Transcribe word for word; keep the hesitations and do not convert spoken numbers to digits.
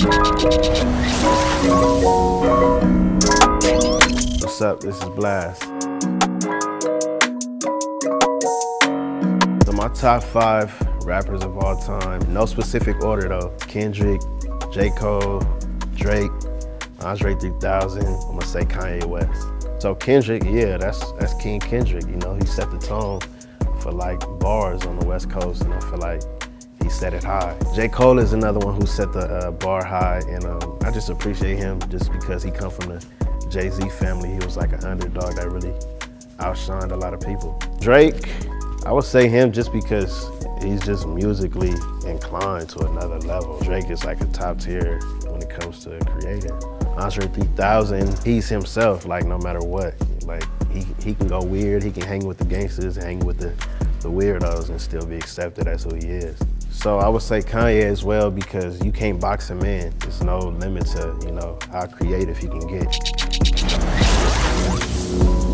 What's up? This is Blxst. So my top five rappers of all time, no specific order though. Kendrick, J. Cole, Drake, Andre three thousand, I'm gonna say Kanye West. So Kendrick, yeah, that's that's King Kendrick, you know, he set the tone for like bars on the West Coast, and I feel like he set it high. J. Cole is another one who set the uh, bar high, and um, I just appreciate him just because he come from the Jay-Z family. He was like an underdog that really outshined a lot of people. Drake, I would say him just because he's just musically inclined to another level. Drake is like a top tier when it comes to creating. Andre three thousand, he's himself, like no matter what. Like he, he can go weird, he can hang with the gangsters, hang with the, the weirdos and still be accepted as who he is. So I would say Kanye as well because you can't box him in. There's no limit to, you know, how creative he can get.